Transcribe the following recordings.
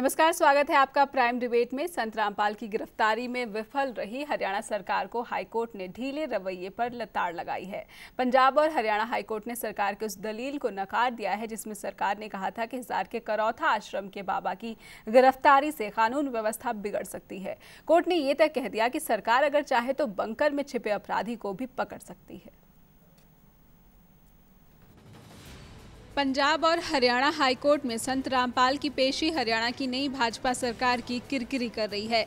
नमस्कार, स्वागत है आपका प्राइम डिबेट में। संत रामपाल की गिरफ्तारी में विफल रही हरियाणा सरकार को हाईकोर्ट ने ढीले रवैये पर लताड़ लगाई है। पंजाब और हरियाणा हाईकोर्ट ने सरकार के उस दलील को नकार दिया है जिसमें सरकार ने कहा था कि हिसार के करौथा आश्रम के बाबा की गिरफ्तारी से कानून व्यवस्था बिगड़ सकती है। कोर्ट ने ये तक कह दिया कि सरकार अगर चाहे तो बंकर में छिपे अपराधी को भी पकड़ सकती है। पंजाब और हरियाणा हाईकोर्ट में संत रामपाल की पेशी हरियाणा की नई भाजपा सरकार की किरकिरी कर रही है।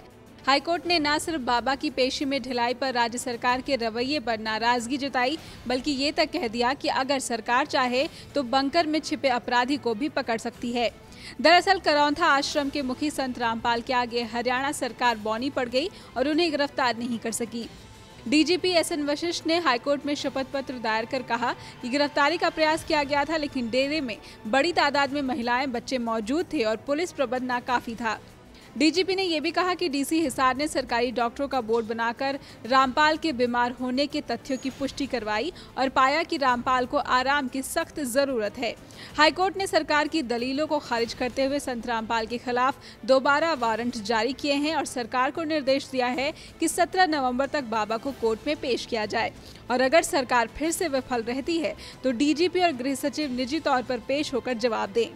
हाईकोर्ट ने न सिर्फ बाबा की पेशी में ढिलाई पर राज्य सरकार के रवैये पर नाराजगी जताई, बल्कि ये तक कह दिया कि अगर सरकार चाहे तो बंकर में छिपे अपराधी को भी पकड़ सकती है। दरअसल करौंथा आश्रम के मुखी संत रामपाल के आगे हरियाणा सरकार बौनी पड़ गई और उन्हें गिरफ्तार नहीं कर सकी। डीजीपी एसएन वशिष्ठ ने हाईकोर्ट में शपथ पत्र दायर कर कहा कि गिरफ्तारी का प्रयास किया गया था, लेकिन डेरे में बड़ी तादाद में महिलाएं बच्चे मौजूद थे और पुलिस प्रबंध नाकाफी था। डीजीपी ने यह भी कहा कि डीसी हिसार ने सरकारी डॉक्टरों का बोर्ड बनाकर रामपाल के बीमार होने के तथ्यों की पुष्टि करवाई और पाया कि रामपाल को आराम की सख्त ज़रूरत है। हाईकोर्ट ने सरकार की दलीलों को खारिज करते हुए संत रामपाल के खिलाफ दोबारा वारंट जारी किए हैं और सरकार को निर्देश दिया है कि 17 नवंबर तक बाबा को कोर्ट में पेश किया जाए और अगर सरकार फिर से विफल रहती है तो डीजीपी और गृह सचिव निजी तौर पर पेश होकर जवाब दें।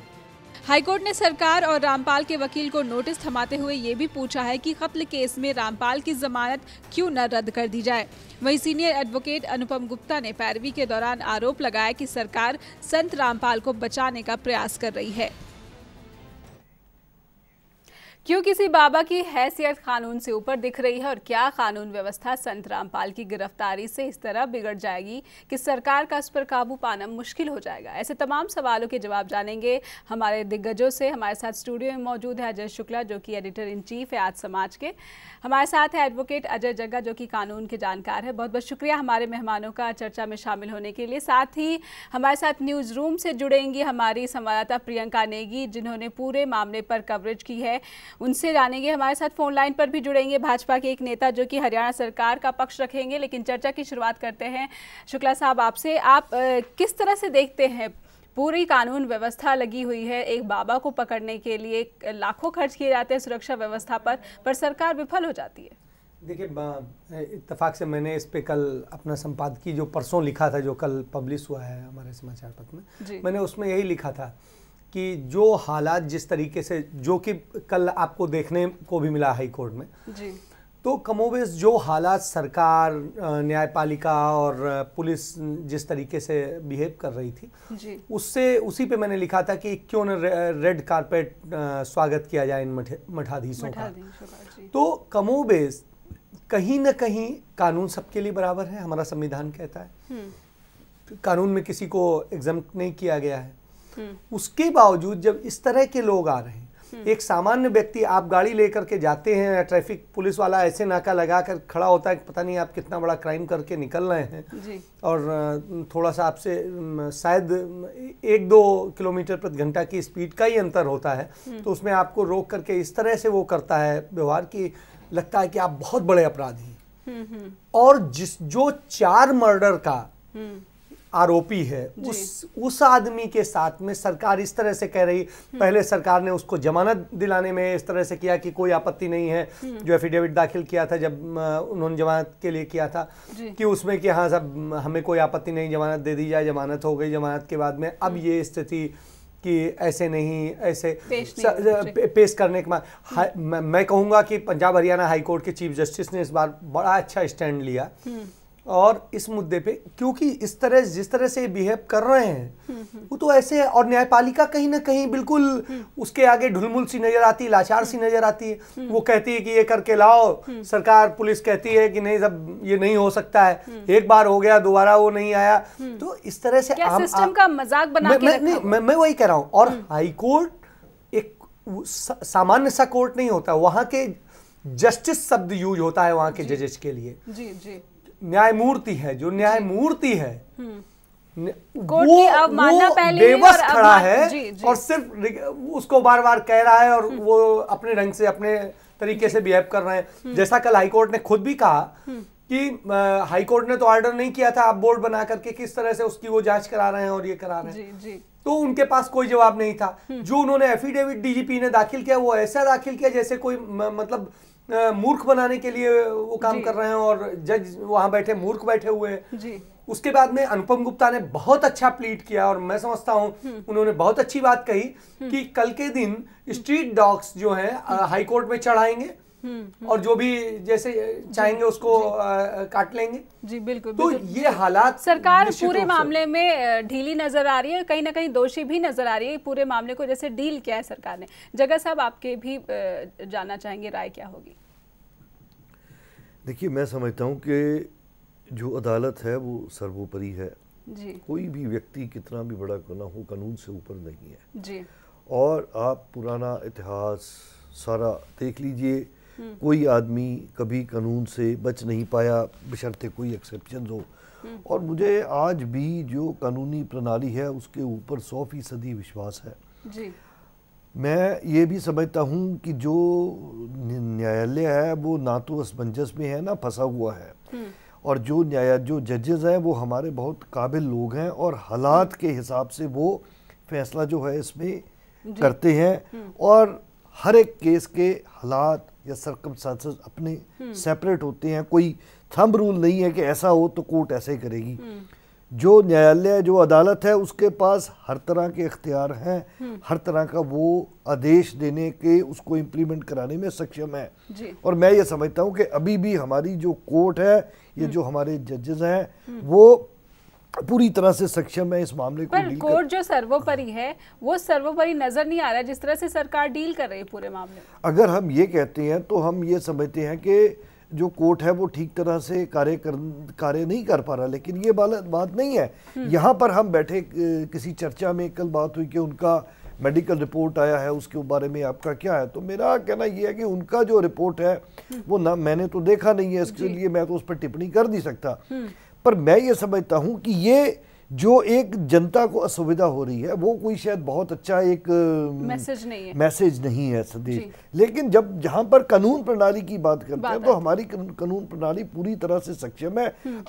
हाईकोर्ट ने सरकार और रामपाल के वकील को नोटिस थमाते हुए ये भी पूछा है कि कत्ल केस में रामपाल की जमानत क्यों न रद्द कर दी जाए। वहीं सीनियर एडवोकेट अनुपम गुप्ता ने पैरवी के दौरान आरोप लगाया कि सरकार संत रामपाल को बचाने का प्रयास कर रही है। क्यों किसी बाबा की हैसियत कानून से ऊपर दिख रही है और क्या कानून व्यवस्था संत रामपाल की गिरफ्तारी से इस तरह बिगड़ जाएगी कि सरकार का उस पर काबू पाना मुश्किल हो जाएगा? ऐसे तमाम सवालों के जवाब जानेंगे हमारे दिग्गजों से। हमारे साथ स्टूडियो में मौजूद है अजय शुक्ला, जो कि एडिटर इन चीफ है आज समाज के। हमारे साथ है एडवोकेट अजय जग्गा, जो कि कानून के जानकार है। बहुत बहुत शुक्रिया हमारे मेहमानों का चर्चा में शामिल होने के लिए। साथ ही हमारे साथ न्यूज़ रूम से जुड़ेंगी हमारी संवाददाता प्रियंका नेगी, जिन्होंने पूरे मामले पर कवरेज की है, उनसे जानेंगे। हमारे साथ फोन लाइन पर भी जुड़ेंगे भाजपा के एक नेता, जो कि हरियाणा सरकार का पक्ष रखेंगे। लेकिन चर्चा की शुरुआत करते हैं शुक्ला साहब आपसे। आप किस तरह से देखते हैं पूरी कानून व्यवस्था लगी हुई है, एक बाबा को पकड़ने के लिए लाखों खर्च किए जाते हैं सुरक्षा व्यवस्था पर सरकार विफल हो जाती है। देखिए, इत्तेफाक से मैंने इस पर कल अपना संपादकीय जो परसों लिखा था, जो कल पब्लिश हुआ है हमारे समाचार पत्र में, मैंने उसमें यही लिखा था कि जो हालात जिस तरीके से, जो कि कल आपको देखने को भी मिला हाई कोर्ट में जी, तो कमोबेश जो हालात सरकार, न्यायपालिका और पुलिस जिस तरीके से बिहेव कर रही थी जी, उससे उसी पे मैंने लिखा था कि क्यों न रेड कार्पेट स्वागत किया जाए इन मठाधीशों का। तो कमोबेश कहीं ना कहीं कानून सबके लिए बराबर है, हमारा संविधान कहता है, कानून में किसी को एग्जम्प्ट नहीं किया गया है। उसके बावजूद जब इस तरह के लोग आ रहे हैं, एक सामान्य व्यक्ति, आप गाड़ी लेकर के जाते हैं या ट्रैफिक पुलिस वाला ऐसे नाका लगा कर खड़ा होता है कि पता नहीं आप कितना बड़ा क्राइम करके निकल रहे हैं जी, और थोड़ा सा आपसे शायद 1-2 किलोमीटर प्रति घंटा की स्पीड का ही अंतर होता है, तो उसमें आपको रोक करके इस तरह से वो करता है व्यवहार की, लगता है कि आप बहुत बड़े अपराधी हैं। और जो 4 मर्डर का आरोपी है, उस आदमी के साथ में सरकार इस तरह से कह रही। पहले सरकार ने उसको जमानत दिलाने में इस तरह से किया कि कोई आपत्ति नहीं है, जो एफिडेविट दाखिल किया था जब उन्होंने जमानत के लिए किया था कि उसमें कि हाँ सब हमें कोई आपत्ति नहीं, जमानत दे दी जाए। जमानत हो गई, जमानत के बाद में अब ये स्थिति कि ऐसे नहीं ऐसे पेश करने के बाद मैं कहूँगा कि पंजाब हरियाणा हाईकोर्ट के चीफ जस्टिस ने इस बार बड़ा अच्छा स्टैंड लिया और इस मुद्दे पे, क्योंकि इस तरह जिस तरह से बिहेव कर रहे हैं वो तो ऐसे है। और न्यायपालिका कहीं ना कहीं बिल्कुल उसके आगे ढुलमुल सी नजर आती, लाचार सी नजर आती है। वो कहती है कि ये करके लाओ, सरकार पुलिस कहती है कि नहीं सब ये नहीं हो सकता है, एक बार हो गया दोबारा वो नहीं आया। तो इस तरह से सिस्टम का मजाक बना के मैं वही कह रहा हूँ। और हाईकोर्ट एक सामान्य सा कोर्ट नहीं होता, वहाँ के जस्टिस शब्द यूज होता है वहाँ के जजेस के लिए। जी जी, न्यायमूर्ति है, जो न्यायमूर्ति है वो बेबस खड़ा है जी, जी। और सिर्फ उसको बार बार कह रहा है और वो अपने ढंग से अपने तरीके से बिहेव कर रहे हैं। जैसा कल हाईकोर्ट ने खुद भी कहा कि हाईकोर्ट ने तो ऑर्डर नहीं किया था, आप बोर्ड बना करके किस तरह से उसकी वो जांच करा रहे हैं और ये करा रहे हैं। तो उनके पास कोई जवाब नहीं था। जो उन्होंने एफिडेविट डीजीपी ने दाखिल किया वो ऐसा दाखिल किया जैसे कोई मतलब मूर्ख बनाने के लिए वो काम कर रहे हैं, और जज वहां बैठे मूर्ख बैठे हुए हैं जी। उसके बाद में अनुपम गुप्ता ने बहुत अच्छा प्लीट किया और मैं समझता हूं उन्होंने बहुत अच्छी बात कही कि कल के दिन स्ट्रीट डॉग्स जो है हाईकोर्ट में चढ़ाएंगे और जो भी जैसे चाहेंगे उसको काट लेंगे जी। बिल्कुल, तो बिल्कुल। ये हालात सरकार पूरे मामले में ढीली नजर आ रही है, कहीं ना कहीं दोषी भी नजर आ रही है। पूरे मामले को जैसे डील किया है सरकार ने, जग्गा साहब आपके भी जानना चाहेंगे राय क्या होगी। देखिए, मैं समझता हूँ कि जो अदालत है वो सर्वोपरि है जी। कोई भी व्यक्ति कितना भी बड़ा क्यों ना हो कानून से ऊपर नहीं है जी। और आप पुराना इतिहास सारा देख लीजिए, कोई आदमी कभी कानून से बच नहीं पाया बशर्ते कोई एक्सेप्शन हो। और मुझे आज भी जो कानूनी प्रणाली है उसके ऊपर 100% विश्वास है जी। मैं ये भी समझता हूँ कि जो न्यायालय है वो ना तो असमंजस में है ना फंसा हुआ है, और जो जजेस हैं वो हमारे बहुत काबिल लोग हैं और हालात के हिसाब से वो फैसला जो है इसमें करते हैं। और हर एक केस के हालात या सर्कमस्टांसेस अपने सेपरेट होते हैं, कोई थंब रूल नहीं है कि ऐसा हो तो कोर्ट ऐसे ही करेगी। जो न्यायालय जो अदालत है उसके पास हर तरह के इख्तियार हैं, हर तरह का वो आदेश देने के उसको इम्प्लीमेंट कराने में सक्षम है। और मैं ये समझता हूँ कि अभी भी हमारी जो कोर्ट है ये जो हमारे जजेस हैं वो पूरी तरह से सक्षम है इस मामले को डील करने। कोर्ट जो सर्वोपरि है वो सर्वोपरि नजर नहीं आ रहा है जिस तरह से सरकार डील कर रही है पूरे मामले। अगर हम ये कहते हैं तो हम ये समझते हैं कि जो कोर्ट है वो ठीक तरह से कार्य नहीं कर पा रहा, लेकिन ये बात नहीं है। यहाँ पर हम बैठे किसी चर्चा में कल बात हुई कि उनका मेडिकल रिपोर्ट आया है उसके बारे में आपका क्या है, तो मेरा कहना ये है कि उनका जो रिपोर्ट है वो ना मैंने तो देखा नहीं है, इसके लिए मैं तो उस पर टिप्पणी कर नहीं सकता। पर मैं ये समझता हूं कि ये जो एक जनता को असुविधा हो रही है वो कोई शायद बहुत अच्छा एक मैसेज नहीं है संदेश। लेकिन जब जहां पर कानून प्रणाली की बात करते हैं तो हमारी कानून प्रणाली पूरी तरह से सक्षम है।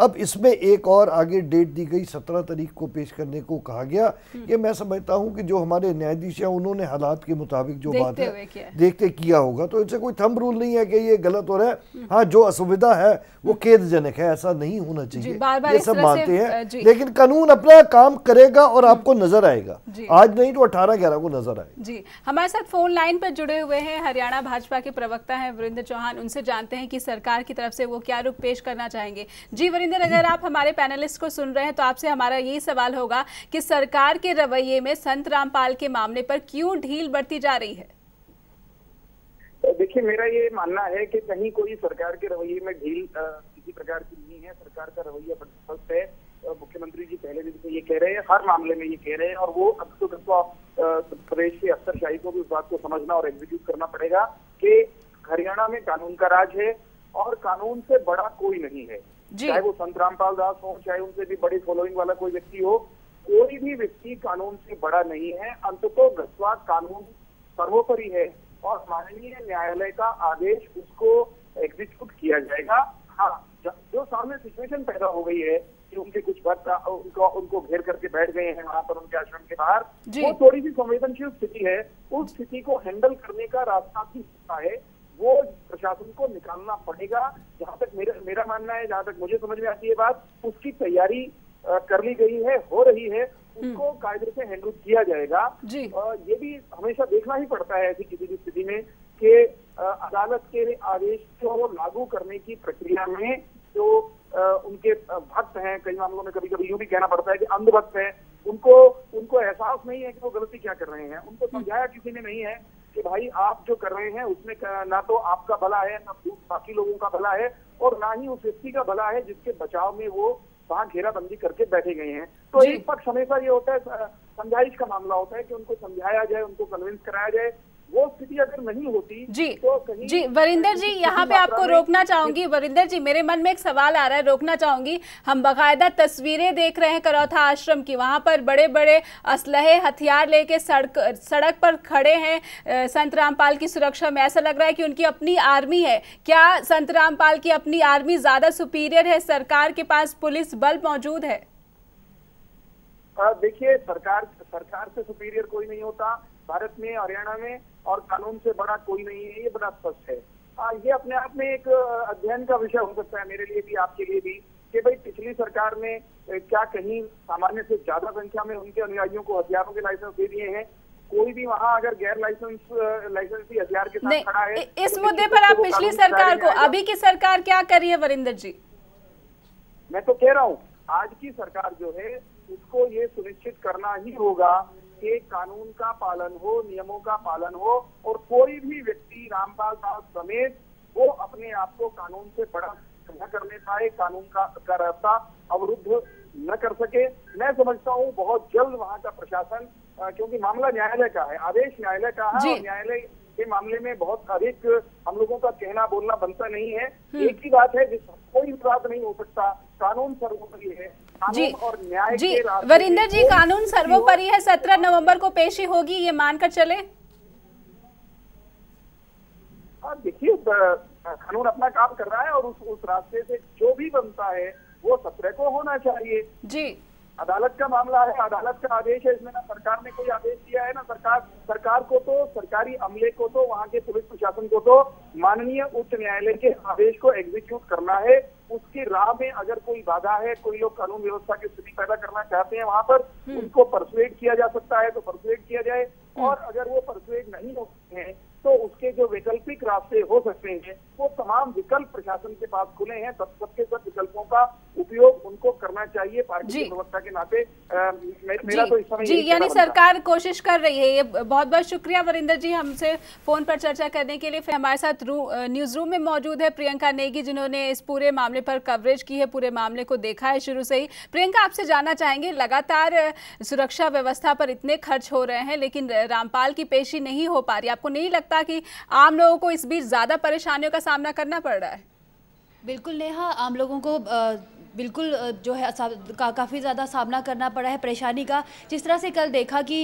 अब इसमें एक और आगे डेट दी गई 17 तारीख को पेश करने को कहा गया। ये मैं समझता हूं कि जो हमारे न्यायाधीश हैं उन्होंने हालात के मुताबिक जो बात है देखते किया होगा, तो इनसे कोई थंब रूल नहीं है कि ये गलत हो रहा है। हाँ, जो असुविधा है वो खेदजनक है, ऐसा नहीं होना चाहिए, ये सब मानते हैं। लेकिन कानून अपना काम करेगा और आपको नजर आएगा, आज नहीं तो 18/11 को नजर आएगा जी। हमारे साथ फोन लाइन पर जुड़े हुए हैं हरियाणा भाजपा के प्रवक्ता हैं वरिंदर चौहान, उनसे जानते हैं कि सरकार की तरफ से वो क्या रुख पेश करना चाहेंगे। जी वरिंदर, अगर आप हमारे पैनलिस्ट को सुन रहे हैं तो आपसे हमारा यही सवाल होगा कि सरकार के रवैये में संत रामपाल के मामले पर क्यों ढील बरती जा रही है। देखिए, मेरा ये मानना है कि कहीं कोई सरकार के रवैये में ढील किसी प्रकार की नहीं है। सरकार का रवैया स्पष्ट है। मुख्यमंत्री जी पहले दिन से ये कह रहे हैं, हर मामले में ये कह रहे हैं, और वो अब तो प्रदेश की अफसरशाही को भी उस बात को समझना और एग्जीक्यूट करना पड़ेगा कि हरियाणा में कानून का राज है और कानून से बड़ा कोई नहीं है। चाहे वो संत रामपाल दास हो, चाहे उनसे भी बड़ी फॉलोइंग वाला कोई व्यक्ति हो, कोई भी व्यक्ति कानून से बड़ा नहीं है। अंततः गस्वा कानून सर्वोपरि है और माननीय न्यायालय का आदेश उसको एग्जीक्यूट किया जाएगा। हाँ, जो सामने सिचुएशन पैदा हो गई है कि उनके कुछ भक्त उनको घेर करके बैठ गए हैं वहाँ पर उनके आश्रम के बाहर, वो थोड़ी सी संवेदनशील स्थिति है। उस स्थिति को हैंडल करने का रास्ता भी होता है, वो प्रशासन को निकालना पड़ेगा। जहाँ तक मेरा मानना है, जहाँ तक मुझे समझ में आती है बात, उसकी तैयारी कर ली गई है, हो रही है, उसको कायदे से हैंडल किया जाएगा। ये भी हमेशा देखना ही पड़ता है ऐसी किसी भी स्थिति में कि अदालत के आदेश को लागू करने की प्रक्रिया में जो उनके भक्त हैं, कई मामलों में कभी कभी यूं भी कहना पड़ता है कि अंधभक्त हैं, उनको एहसास नहीं है कि वो गलती क्या कर रहे हैं। उनको समझाया किसी ने नहीं है कि भाई आप जो कर रहे हैं उसमें ना तो आपका भला है, ना बाकी लोगों का भला है, और ना ही उस व्यक्ति का भला है जिसके बचाव में वो वहाँ घेराबंदी करके बैठे गए हैं। तो एक पक्ष हमेशा ये होता है, समझाइश का मामला होता है कि उनको समझाया जाए, उनको कन्विंस कराया जाए। वो स्थिति अगर नहीं होती जी वरिंदर जी, यहाँ पे आपको रोकना चाहूंगी। वरिंदर जी, मेरे मन में एक सवाल आ रहा है, रोकना चाहूंगी। हम बाकायदा तस्वीरें देख रहे हैं करौथा आश्रम की, वहाँ पर बड़े बड़े असलहे हथियार लेके सड़क पर खड़े हैं संत रामपाल की सुरक्षा में। ऐसा लग रहा है कि उनकी अपनी आर्मी है। क्या संत रामपाल की अपनी आर्मी ज्यादा सुपीरियर है? सरकार के पास पुलिस बल मौजूद है? देखिए, सरकार से सुपीरियर कोई नहीं होता भारत में, हरियाणा में, और कानून से बड़ा कोई नहीं है, ये बड़ा स्पष्ट है। ये अपने आप में एक अध्ययन का विषय हो सकता है मेरे लिए भी, आपके लिए भी, कि भाई पिछली सरकार ने क्या कहीं सामान्य से ज्यादा संख्या में उनके अनुयायियों को हथियारों के लाइसेंस दे दिए हैं? कोई भी वहाँ अगर गैर लाइसेंसी हथियार के साथ खड़ा है, इस मुद्दे पर आप पिछली सरकार को, अभी की सरकार क्या कर रही है वरिंदर जी? मैं तो कह रहा हूँ आज की सरकार जो है उसको ये सुनिश्चित करना ही होगा कि कानून का पालन हो, नियमों का पालन हो, और कोई भी व्यक्ति रामपाल साहब समेत वो अपने आप को कानून से बड़ा न करने पाए, कानून का रास्ता अवरुद्ध न कर सके। मैं समझता हूँ बहुत जल्द वहाँ का प्रशासन, क्योंकि मामला न्यायालय का है, आदेश न्यायालय का है, और न्यायालय के मामले में बहुत अधिक हम लोगों का कहना बोलना बनता नहीं है। एक ही बात है जिस कोई विवाद नहीं हो सकता, कानून सर्वोपरि है, कानून और न्याय के रास्ते। वरिंदर जी, कानून सर्वोपरि है, 17 नवंबर को पेशी होगी, ये मानकर चले? देखिए, कानून अपना काम कर रहा है और उस रास्ते से जो भी बनता है वो 17 को होना चाहिए। जी, अदालत का मामला है, अदालत का आदेश है, इसमें ना सरकार ने कोई आदेश दिया है ना सरकार को, तो सरकारी अमले को, तो वहाँ के पुलिस प्रशासन को तो माननीय उच्च न्यायालय के आदेश को एग्जीक्यूट करना है। उसकी राह में अगर कोई बाधा है, कोई लोग कानून व्यवस्था की स्थिति पैदा करना चाहते हैं वहाँ पर, उनको परसुएट किया जा सकता है तो परसुएट किया जाए, और अगर वो परसुएट नहीं हो सकते हैं तो उसके जो वैकल्पिक रास्ते हो सकते हैं वो तमाम विकल्प प्रशासन के पास खुले हैं। सबके सब विकल्पों का उपयोग उनको करना चाहिए पार्टी की प्रवक्ता के नाते। मेरा तो इस समय जी, यानी सरकार कोशिश कर रही है। ये बहुत बहुत शुक्रिया वरिंदर जी हमसे फोन पर चर्चा करने के लिए। फिर हमारे साथ न्यूज रूम में मौजूद है प्रियंका नेगी, जिन्होंने इस पूरे मामले पर कवरेज की है, पूरे मामले को देखा है शुरू से ही। प्रियंका, आपसे जानना चाहेंगे, लगातार सुरक्षा व्यवस्था पर इतने खर्च हो रहे हैं लेकिन रामपाल की पेशी नहीं हो पा रही, आपको नहीं ताकि आम लोगों को इस बीच ज्यादा परेशानियों का सामना करना पड़ रहा है? बिल्कुल नेहा, आम लोगों को बिल्कुल जो है काफ़ी ज़्यादा सामना करना पड़ा है परेशानी का। जिस तरह से कल देखा कि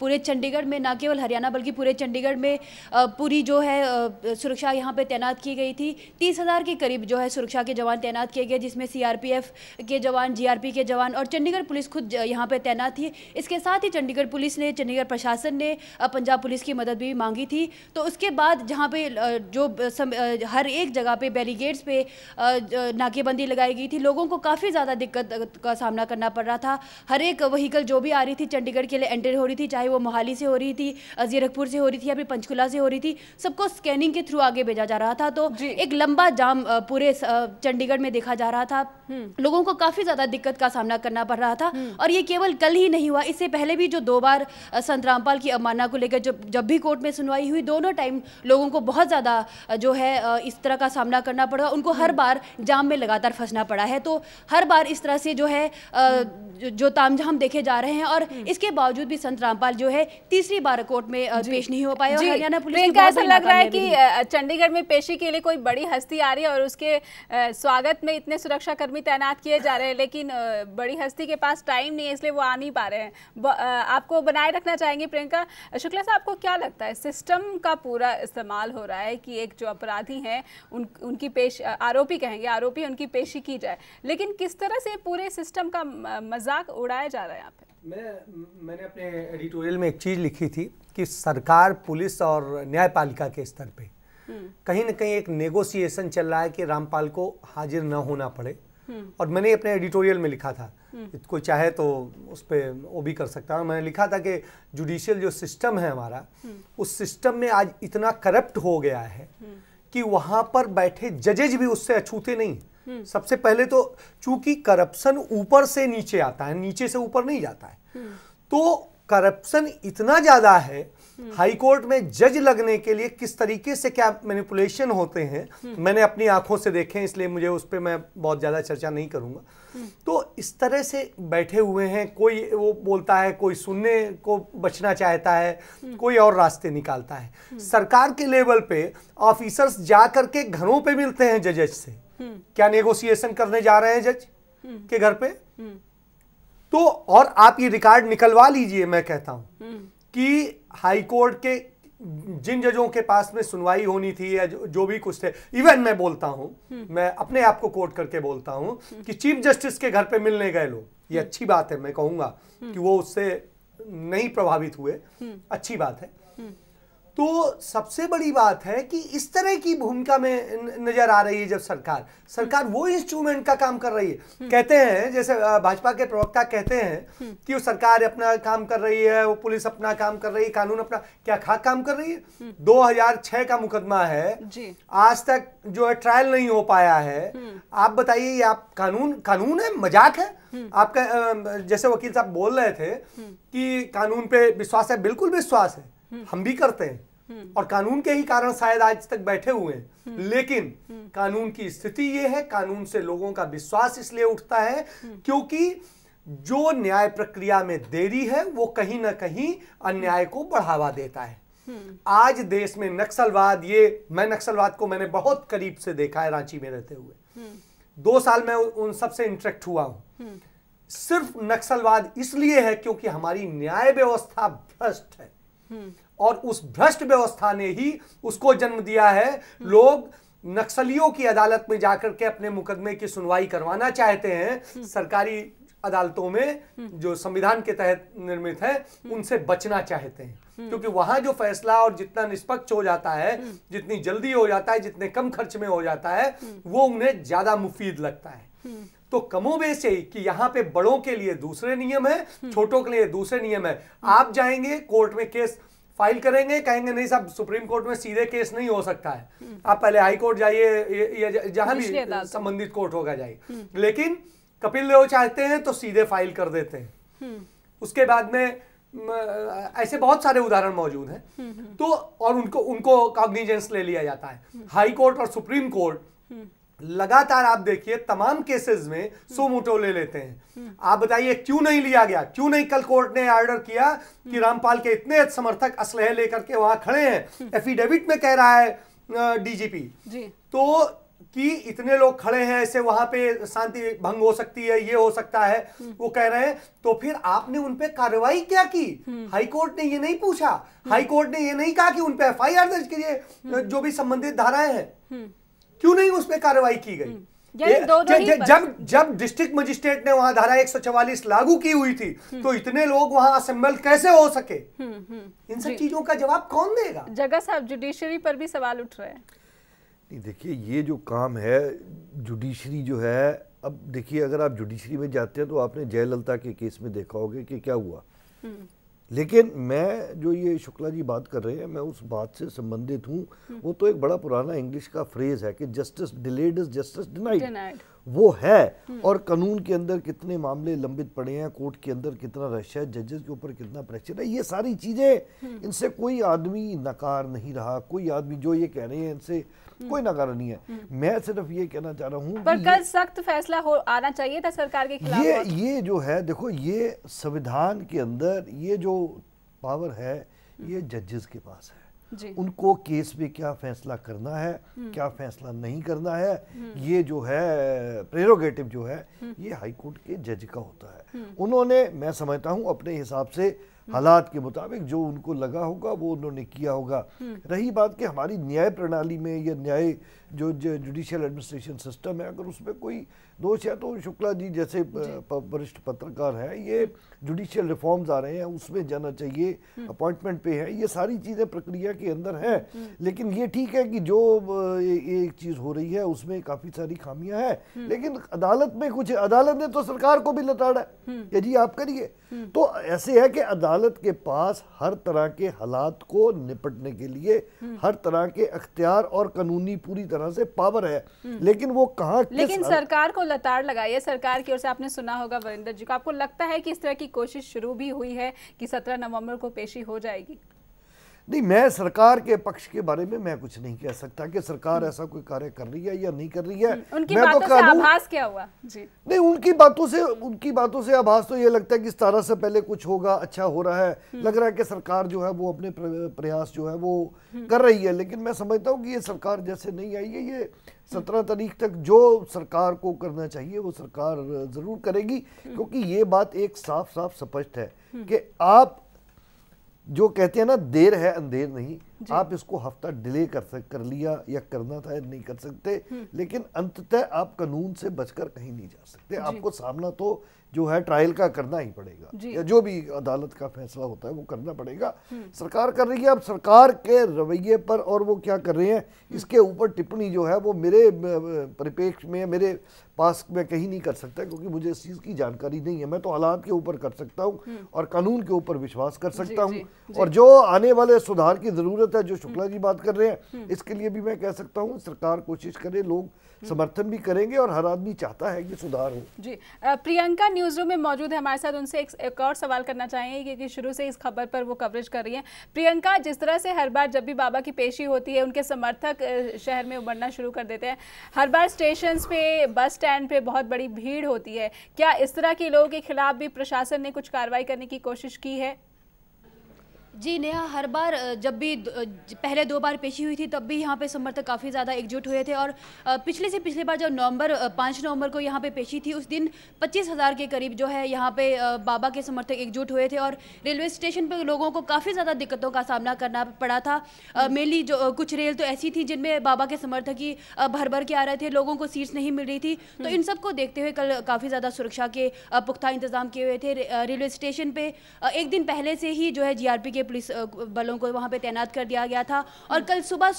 पूरे चंडीगढ़ में, ना केवल हरियाणा बल्कि पूरे चंडीगढ़ में पूरी जो है सुरक्षा यहाँ पे तैनात की गई थी। 30,000 के करीब जो है सुरक्षा के जवान तैनात किए गए, जिसमें CRPF के जवान, GRP के जवान और चंडीगढ़ पुलिस खुद यहाँ पर तैनात थी। इसके साथ ही चंडीगढ़ पुलिस ने, चंडीगढ़ प्रशासन ने पंजाब पुलिस की मदद भी मांगी थी। तो उसके बाद जहाँ पर जो हर एक जगह पर बैरिकेड्स पर नाकेबंदी लगाई गई थी, लोगों को काफ़ी ज़्यादा दिक्कत का सामना करना पड़ रहा था। हर एक व्हीकल जो भी आ रही थी चंडीगढ़ के लिए एंटर हो रही थी, चाहे वो मोहाली से हो रही थी, जीरकपुर से हो रही थी या फिर पंचकुला से हो रही थी, सबको स्कैनिंग के थ्रू आगे भेजा जा रहा था। तो एक लंबा जाम पूरे चंडीगढ़ में देखा जा रहा था, लोगों को काफ़ी ज़्यादा दिक्कत का सामना करना पड़ रहा था। और ये केवल कल ही नहीं हुआ, इससे पहले भी जो 2 बार संत रामपाल की अवमानना को लेकर जब भी कोर्ट में सुनवाई हुई, दोनों टाइम लोगों को बहुत ज़्यादा जो है इस तरह का सामना करना पड़ा। उनको हर बार जाम में लगातार फंसना पड़ा है। तो हर बार इस तरह से जो है जो तामझाम देखे जा रहे हैं, और इसके बावजूद भी संत रामपाल जो है 3री बार कोर्ट में पेश नहीं हो पाए। और हरियाणा पुलिस को ऐसा लग रहा है कि चंडीगढ़ में पेशी के लिए कोई बड़ी हस्ती आ रही है और उसके स्वागत में इतने सुरक्षाकर्मी तैनात किए जा रहे हैं, लेकिन बड़ी हस्ती के पास टाइम नहीं है इसलिए वो आ नहीं पा रहे हैं। आपको बनाए रखना चाहेंगे प्रियंका शुक्ला साहब, आपको क्या लगता है सिस्टम का पूरा इस्तेमाल हो रहा है कि एक जो अपराधी हैं उनकी आरोपी कहेंगे, आरोपी उनकी पेशी की जाए, लेकिन किस तरह से पूरे सिस्टम का मजाक उड़ाया जा रहा है यहाँ पे? मैंने अपने एडिटोरियल में एक चीज़ लिखी थी कि सरकार, पुलिस और न्यायपालिका के स्तर पे कहीं ना कहीं एक नेगोशिएशन चल रहा है कि रामपाल को हाजिर न होना पड़े। और मैंने अपने एडिटोरियल में लिखा था, कोई चाहे तो उस पर वो भी कर सकता है। मैंने लिखा था कि जुडिशियल जो सिस्टम है हमारा, उस सिस्टम में आज इतना करप्ट हो गया है कि वहाँ पर बैठे जजेज भी उससे अछूते नहीं। सबसे पहले तो चूंकि करप्शन ऊपर से नीचे आता है, नीचे से ऊपर नहीं जाता है, तो करप्शन इतना ज्यादा है। हाई कोर्ट में जज लगने के लिए किस तरीके से क्या मैनिपुलेशन होते हैं, मैंने अपनी आंखों से देखे, इसलिए मुझे उस पर मैं बहुत ज्यादा चर्चा नहीं करूंगा। तो इस तरह से बैठे हुए हैं, कोई वो बोलता है, कोई सुनने को बचना चाहता है, कोई और रास्ते निकालता है। सरकार के लेवल पे ऑफिसर्स जा करके घरों पे मिलते हैं जजेज से, क्या नेगोशिएशन करने जा रहे हैं जज के घर पे? तो और आप ये रिकॉर्ड निकलवा लीजिए, मैं कहता हूं कि हाई कोर्ट के जिन जजों के पास में सुनवाई होनी थी या जो भी कुछ थे, इवन मैं बोलता हूँ, मैं अपने आप को कोट करके बोलता हूँ कि चीफ जस्टिस के घर पे मिलने गए लोग, ये अच्छी बात है, मैं कहूँगा कि वो उससे नहीं प्रभावित हुए, अच्छी बात है। तो सबसे बड़ी बात है कि इस तरह की भूमिका में नजर आ रही है जब सरकार वो इंस्ट्रूमेंट का काम कर रही है। कहते हैं, जैसे भाजपा के प्रवक्ता कहते हैं कि वो सरकार अपना काम कर रही है, वो पुलिस अपना काम कर रही है, कानून अपना, क्या खाक काम कर रही है। 2006 का मुकदमा है जी, आज तक जो है ट्रायल नहीं हो पाया है। आप बताइए, आप कानून है, मजाक है आपका। जैसे वकील साहब बोल रहे थे कि कानून पे विश्वास है, बिल्कुल विश्वास है, हम भी करते हैं और कानून के ही कारण शायद आज तक बैठे हुए हैं। लेकिन कानून की स्थिति ये है, कानून से लोगों का विश्वास इसलिए उठता है क्योंकि जो न्याय प्रक्रिया में देरी है वो कहीं ना कहीं अन्याय को बढ़ावा देता है। आज देश में नक्सलवाद, नक्सलवाद को मैंने बहुत करीब से देखा है रांची में रहते हुए, 2 साल में उन सबसे इंटरेक्ट हुआ हूँ। सिर्फ नक्सलवाद इसलिए है क्योंकि हमारी न्याय व्यवस्था भ्रष्ट है और उस भ्रष्ट व्यवस्था ने ही उसको जन्म दिया है। लोग नक्सलियों की अदालत में जाकर के अपने मुकदमे की सुनवाई करवाना चाहते हैं। सरकारी अदालतों में जो संविधान के तहत निर्मित है उनसे बचना चाहते हैं क्योंकि वहां जो फैसला और जितना निष्पक्ष हो जाता है, जितनी जल्दी हो जाता है, जितने कम खर्च में हो जाता है, वो उन्हें ज्यादा मुफीद लगता है। तो कमोबेश यही कि यहाँ पे बड़ों के लिए दूसरे नियम है, छोटों के लिए दूसरे नियम है। आप जाएंगे कोर्ट में, केस फाइल करेंगे, कहेंगे नहीं साहब सुप्रीम कोर्ट में सीधे केस नहीं हो सकता है, आप पहले हाई कोर्ट जाइए या जहां भी संबंधित कोर्ट होगा जाइए। लेकिन कपिल देव चाहते हैं तो सीधे फाइल कर देते हैं। उसके बाद में ऐसे बहुत सारे उदाहरण मौजूद हैं। तो और उनको कॉग्निजेंस ले लिया जाता है। हाई कोर्ट और सुप्रीम कोर्ट लगातार आप देखिए तमाम केसेस में सुमोटो ले लेते हैं। आप बताइए क्यों नहीं लिया गया, क्यों नहीं? कल कोर्ट ने ऑर्डर किया कि रामपाल के इतने समर्थक असलहे लेकर के वहां खड़े हैं, एफिडेविट में कह रहा है डीजीपी तो कि इतने लोग खड़े हैं, ऐसे वहां पे शांति भंग हो सकती है, ये हो सकता है, वो कह रहे हैं। तो फिर आपने उन पे कार्रवाई क्या की? हाई कोर्ट ने ये नहीं पूछा, हाई कोर्ट ने ये नहीं कहा कि उन पे एफआईआर दर्ज कीजिए, जो भी संबंधित धाराएं हैं, क्यों नहीं उस पे कार्रवाई की गई? जब डिस्ट्रिक्ट मजिस्ट्रेट ने वहां धारा 144 लागू की हुई थी तो इतने लोग वहां असेंबल कैसे हो सके? इन सब चीजों का जवाब कौन देगा? जग्गा साहब, जुडिशरी पर भी सवाल उठ रहे हैं। नहीं देखिए, ये जो काम है जुडिशरी जो है, अब देखिए अगर आप जुडिशरी में जाते हैं तो आपने जयललिता के केस में देखा होगा कि क्या हुआ। लेकिन मैं जो ये शुक्ला जी बात कर रहे हैं, मैं उस बात से संबंधित हूँ। वो तो एक बड़ा पुराना इंग्लिश का फ्रेज है कि justice delayed is justice denied, वो है। और कानून के अंदर कितने मामले लंबित पड़े हैं, कोर्ट के अंदर कितना रश है, जजेस के ऊपर कितना प्रेशर है, ये सारी चीज़ें, इनसे कोई आदमी नकार नहीं रहा, कोई आदमी जो ये कह रहे हैं इनसे कोई नकार नहीं है। मैं सिर्फ ये कहना चाह रहा हूँ पर कल सख्त फैसला हो आना चाहिए था सरकार के खिलाफ। ये जो है देखो, ये संविधान के अंदर ये जो पावर है ये जजेस के पास है, उनको केस में क्या फैसला करना है, क्या फैसला नहीं करना है, ये जो है प्रेरोगेटिव जो है ये हाई कोर्ट के जज का होता है। उन्होंने, मैं समझता हूँ, अपने हिसाब से हालात के मुताबिक जो उनको लगा होगा वो उन्होंने किया होगा। रही बात कि हमारी न्याय प्रणाली में या न्याय जो जुडिशियल एडमिनिस्ट्रेशन सिस्टम है, अगर उसमें कोई दोष है तो शुक्ला जी जैसे वरिष्ठ पत्रकार हैं, ये जुडिशियल रिफॉर्म्स आ रहे हैं, उसमें जाना चाहिए, अपॉइंटमेंट पे है, ये सारी चीज़ें प्रक्रिया के अंदर हैं। लेकिन ये ठीक है कि जो एक चीज़ हो रही है उसमें काफ़ी सारी खामियां हैं, लेकिन अदालत में कुछ, अदालत ने तो सरकार को भी लताड़ा है जी आप करिए। तो ऐसे है कि अदालत के पास हर तरह के हालात को निपटने के लिए हर तरह के अख्तियार और कानूनी पूरी तरह से पावर है, लेकिन वो कहाँ? लेकिन सरकार को लताड़ लगाई है सरकार की ओर से। आपने सुना होगा वरिंदर जी को, आपको लगता है कि इस तरह की कोशिश शुरू भी हुई है कि 17 नवंबर को पेशी हो जाएगी? नहीं, मैं सरकार के पक्ष के बारे में मैं कुछ नहीं कह सकता कि सरकार ऐसा कोई कार्य कर रही है या नहीं कर रही है। उनकी बातों से आभास क्या हुआ जी? नहीं, उनकी बातों से आभास तो ये लगता है कि 17 से पहले कुछ होगा, अच्छा हो रहा है, लग रहा है कि सरकार जो है वो अपने प्रयास जो है वो कर रही है। लेकिन मैं समझता हूँ कि ये सरकार जैसे नहीं आई है, ये 17 तारीख तक जो सरकार को करना चाहिए वो सरकार जरूर करेगी, क्योंकि ये बात एक साफ साफ स्पष्ट है कि आप जो कहते हैं ना, देर है अंधेर नहीं, आप इसको हफ्ता डिले कर लिया या करना था नहीं कर सकते, लेकिन अंततः आप कानून से बचकर कहीं नहीं जा सकते। आपको सामना तो जो है ट्रायल का करना ही पड़ेगा, या जो भी अदालत का फैसला होता है वो करना पड़ेगा। सरकार कर रही है, अब सरकार के रवैये पर और वो क्या कर रहे हैं इसके ऊपर टिप्पणी जो है वो मेरे परिप्रेक्ष्य में, मेरे पास मैं कहीं नहीं कर सकता, क्योंकि मुझे इस चीज़ की जानकारी नहीं है। मैं तो हालात के ऊपर कर सकता हूँ और कानून के ऊपर विश्वास कर सकता हूँ, और जो आने वाले सुधार की ज़रूरत है, जो शुक्ला जी बात कर रहे हैं, इसके लिए भी मैं कह सकता हूँ सरकार कोशिश करे, लोग समर्थन भी करेंगे और हर आदमी चाहता है कि सुधार हो। जी, प्रियंका न्यूज़ रूम में मौजूद है हमारे साथ, उनसे एक और सवाल करना चाहेंगे क्योंकि शुरू से इस खबर पर वो कवरेज कर रही हैं। प्रियंका, जिस तरह से हर बार जब भी बाबा की पेशी होती है उनके समर्थक शहर में उमड़ना शुरू कर देते हैं, हर बार स्टेशन पे, बस स्टैंड पे बहुत बड़ी भीड़ होती है, क्या इस तरह के लोगों के खिलाफ भी प्रशासन ने कुछ कार्रवाई करने की कोशिश की है? जी नेहा, हर बार जब भी पहले दो बार पेशी हुई थी तब भी यहाँ पे समर्थक काफ़ी ज़्यादा एकजुट हुए थे, और पिछले से पिछले बार जब 5 नवंबर को यहाँ पे पेशी थी उस दिन 25,000 के करीब जो है यहाँ पे बाबा के समर्थक एकजुट हुए थे, और रेलवे स्टेशन पे लोगों को काफ़ी ज़्यादा दिक्कतों का सामना करना पड़ा था। मेनली जो कुछ रेल तो ऐसी थी जिनमें बाबा के समर्थक ही भर भर के आ रहे थे, लोगों को सीट्स नहीं मिल रही थी, तो इन सबको देखते हुए कल काफ़ी ज़्यादा सुरक्षा के पुख्ता इंतजाम किए हुए थे। रेलवे स्टेशन पे एक दिन पहले से ही जो है GRP के पुलिस बलों को वहां पे तैनात कर दिया गया था, और कल सुबह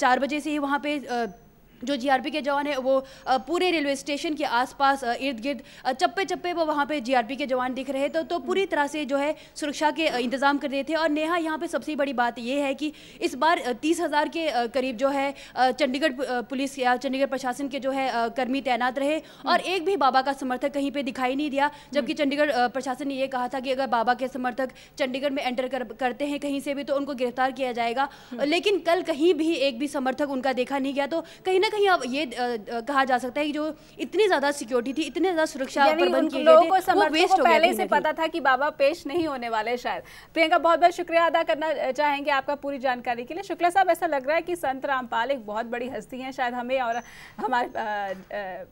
4 बजे से ही वहां पे जो GRP के जवान है वो पूरे रेलवे स्टेशन के आसपास इर्द गिर्द चप्पे चप्पे वो वहाँ पे GRP के जवान दिख रहे थे, तो पूरी तरह से जो है सुरक्षा के इंतजाम कर रहे थे। और नेहा, यहाँ पे सबसे बड़ी बात ये है कि इस बार 30,000 के करीब जो है चंडीगढ़ पुलिस या चंडीगढ़ प्रशासन के जो है कर्मी तैनात रहे, और एक भी बाबा का समर्थक कहीं पर दिखाई नहीं दिया, जबकि चंडीगढ़ प्रशासन ने यह कहा था कि अगर बाबा के समर्थक चंडीगढ़ में एंटर करते हैं कहीं से भी तो उनको गिरफ्तार किया जाएगा, लेकिन कल कहीं भी एक भी समर्थक उनका देखा नहीं गया। तो कहीं ना कहीं अब ये कहा जा सकता है कि जो इतनी ज्यादा सिक्योरिटी थी, इतने ज्यादा सुरक्षा प्रबंध किए गए थे, वो वेस्ट हो गया। पहले से पता था कि बाबा पेश नहीं होने वाले शायद। प्रियंका, बहुत बहुत शुक्रिया अदा करना चाहेंगे आपका पूरी जानकारी के लिए। शुक्ला साहब, ऐसा लग रहा है कि संत रामपाल एक बहुत बड़ी हस्ती हैं, शायद हमें और हमारे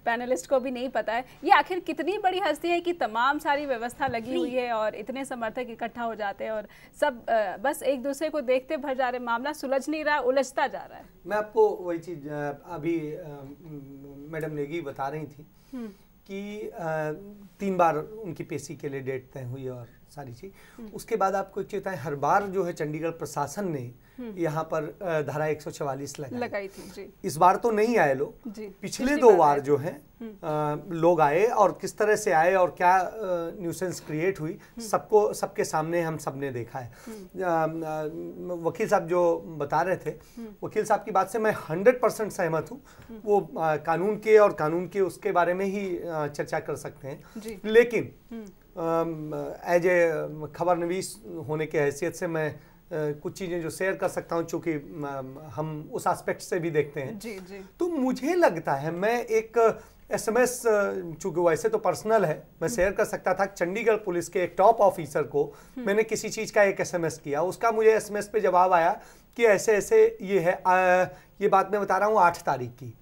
पैनलिस्ट को भी नहीं पता है। ये आखिर कितनी बड़ी हस्ती है कि तमाम सारी व्यवस्था लगी हुई है और इतने समर्थक इकट्ठा हो जाते हैं और सब बस एक दूसरे को देखते भर जा रहे, मामला सुलझ नहीं रहा, उलझता जा रहा है। मैं आपको वही चीज अभी मैडम नेगी बता रही थी कि 3 बार उनकी पेशी के लिए डेट तय हुई और सारी चीज। उसके बाद आपको एक चेतावनी, हर बार जो है चंडीगढ़ प्रशासन ने यहाँ पर धारा 144 लगाई थी। जी। इस बार तो नहीं आए लोग, पिछले 2 बार जो है लोग आए, और किस तरह से आए और क्या न्यूसेंस क्रिएट हुई सबको सबके सामने हम सबने देखा है। वकील साहब जो बता रहे थे, वकील साहब की बात से मैं 100% सहमत हूँ। वो कानून के और कानून के उसके बारे में ही चर्चा कर सकते हैं, लेकिन एज ए खबरनवीस होने की हैसियत से मैं कुछ चीज़ें जो शेयर कर सकता हूं, चूँकि हम उस एस्पेक्ट से भी देखते हैं। जी, जी। तो मुझे लगता है, मैं एक SMS चूँकि वैसे तो पर्सनल है, मैं शेयर कर सकता था। चंडीगढ़ पुलिस के एक टॉप ऑफिसर को मैंने किसी चीज़ का एक SMS किया, उसका मुझे SMS पे जवाब आया कि ऐसे ऐसे ये है, ये बात मैं बता रहा हूँ 8 तारीख की।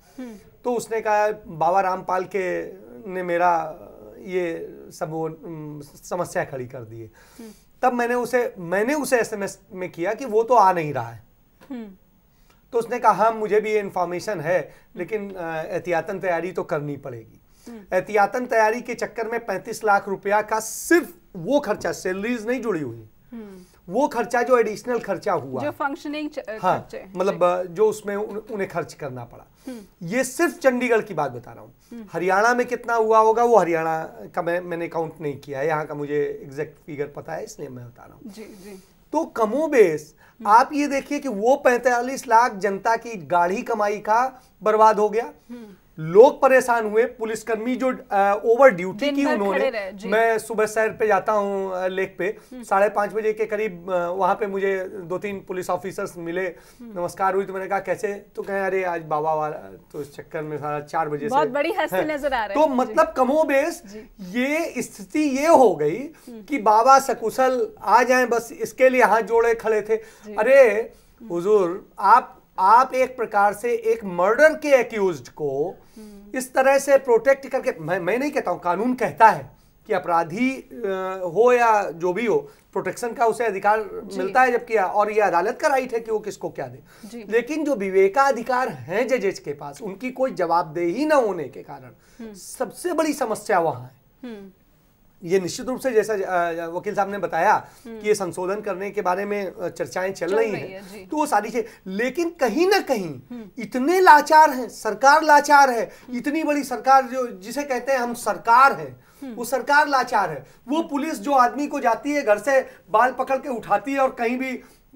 तो उसने कहा बाबा रामपाल के ने मेरा ये सब वो समस्या खड़ी कर दी है। तब मैंने उसे SMS में किया कि वो तो आ नहीं रहा है। तो उसने कहा हाँ मुझे भी ये इन्फॉर्मेशन है, लेकिन एहतियातन तैयारी तो करनी पड़ेगी। एहतियातन तैयारी के चक्कर में 35 लाख रुपया का सिर्फ वो खर्चा, सैलरीज नहीं जुड़ी हुई, वो खर्चा जो एडिशनल खर्चा हुआ, जो फंक्शनिंग, हाँ, मतलब जो उसमें उन्हें खर्च करना पड़ा। ये सिर्फ चंडीगढ़ की बात बता रहा हूँ। हरियाणा में कितना हुआ होगा वो हरियाणा का मैंने काउंट नहीं किया, यहाँ का मुझे एग्जैक्ट फिगर पता है इसलिए मैं बता रहा हूँ। जी, जी। तो कमोबेश आप ये देखिए कि वो 45 लाख जनता की गाढ़ी कमाई का बर्बाद हो गया। लोग परेशान हुए, पुलिसकर्मी जो ओवर ड्यूटी की उन्होंने, मैं सुबह सैर पे जाता हूँ लेक पे, 5:30 बजे के करीब वहाँ पे मुझे 2-3 पुलिस ऑफिसर्स मिले, नमस्कार हुई, तो मैंने कहा कैसे, तो कहे अरे आज बाबा वाला, तो इस चक्कर में 4 बजे बहुत बड़ी हस्ती नजर आ रही है। तो मतलब कमोबेश ये स्थिति ये हो गई कि बाबा सकुशल आ जाए, बस इसके लिए हाथ जोड़े खड़े थे। अरे हुजूर, आप एक प्रकार से एक मर्डर के एक्यूज्ड को इस तरह से प्रोटेक्ट करके, मैं नहीं कहता हूं, कानून कहता है कि अपराधी हो या जो भी हो, प्रोटेक्शन का उसे अधिकार मिलता है, जबकि और ये अदालत का राइट है कि वो किसको क्या दे। लेकिन जो विवेकाधिकार हैं जजेज के पास, उनकी कोई जवाबदेही न होने के कारण सबसे बड़ी समस्या वहाँ है। ये निश्चित रूप से, जैसा वकील साहब ने बताया कि ये संशोधन करने के बारे में चर्चाएं चल रही हैं, तो वो सारी चीजें, लेकिन कहीं ना कहीं इतने लाचार हैं, सरकार लाचार है, इतनी बड़ी सरकार जो जिसे कहते हैं हम सरकार है, वो सरकार लाचार है। वो पुलिस जो आदमी को जाती है घर से बाल पकड़ के उठाती है और कहीं भी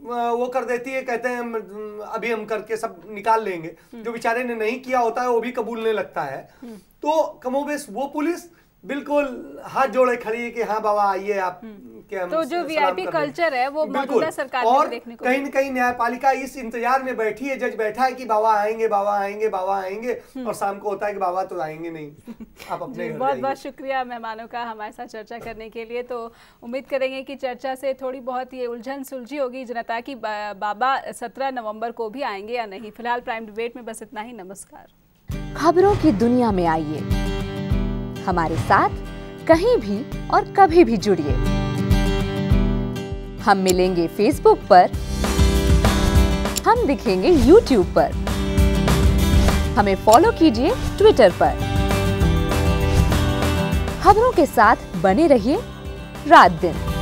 वो कर देती है, कहते हैं अभी हम करके सब निकाल लेंगे, जो बेचारे ने नहीं किया होता है वो भी कबूलने लगता है। तो कमोबेश वो पुलिस बिल्कुल हाथ जोड़े खड़ी है कि हाँ बाबा आइए आप, क्या तो जो वीआईपी कल्चर है वो मौजूदा सरकार में देखने को। और कहीं न कहीं न्यायपालिका इस इंतजार में बैठी है, जज बैठा है कि बाबा आएंगे, बाबा आएंगे, बाबा आएंगे, और शाम को होता है कि बाबा तो आएंगे नहीं, आप अपने घर। बहुत बहुत शुक्रिया मेहमानों का हमारे साथ चर्चा करने के लिए। तो उम्मीद करेंगे कि चर्चा से थोड़ी बहुत ये उलझन सुलझी होगी जनता की, बाबा 17 नवम्बर को भी आएंगे या नहीं। फिलहाल प्राइम डिबेट में बस इतना ही। नमस्कार। खबरों की दुनिया में आइए हमारे साथ, कहीं भी और कभी भी जुड़िए। हम मिलेंगे फेसबुक पर, हम दिखेंगे यूट्यूब पर, हमें फॉलो कीजिए ट्विटर पर। खबरों के साथ बने रहिए रात दिन।